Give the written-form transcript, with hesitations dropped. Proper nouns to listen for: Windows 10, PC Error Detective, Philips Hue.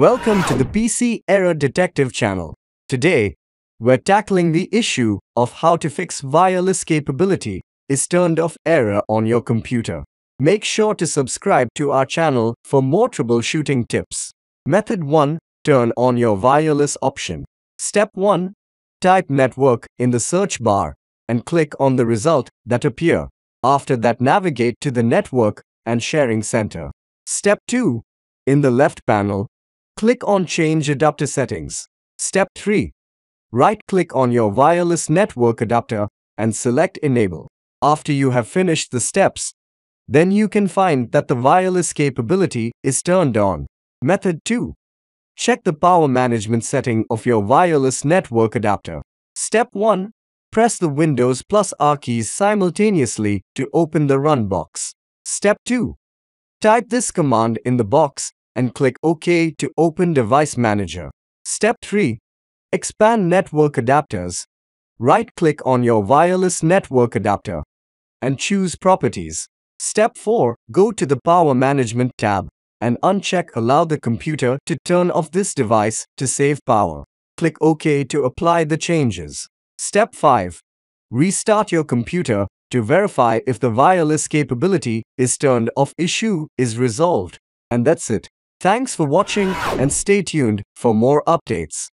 Welcome to the PC Error Detective channel. Today, we're tackling the issue of how to fix wireless capability is turned off error on your computer. Make sure to subscribe to our channel for more troubleshooting tips. Method 1. Turn on your wireless option. Step 1. Type network in the search bar and click on the result that appear. After that, navigate to the network and sharing center. Step 2. In the left panel, click on Change Adapter Settings. Step 3. Right-click on your wireless network adapter and select Enable. After you have finished the steps, then you can find that the wireless capability is turned on. Method 2. Check the power management setting of your wireless network adapter. Step 1. Press the Windows plus R keys simultaneously to open the run box. Step 2. Type this command in the box and click OK to open Device Manager. Step 3. Expand Network Adapters. Right-click on your wireless network adapter and choose Properties. Step 4. Go to the Power Management tab and uncheck Allow the computer to turn off this device to save power. Click OK to apply the changes. Step 5. Restart your computer to verify if the wireless capability is turned off issue is resolved. And that's it. Thanks for watching and stay tuned for more updates.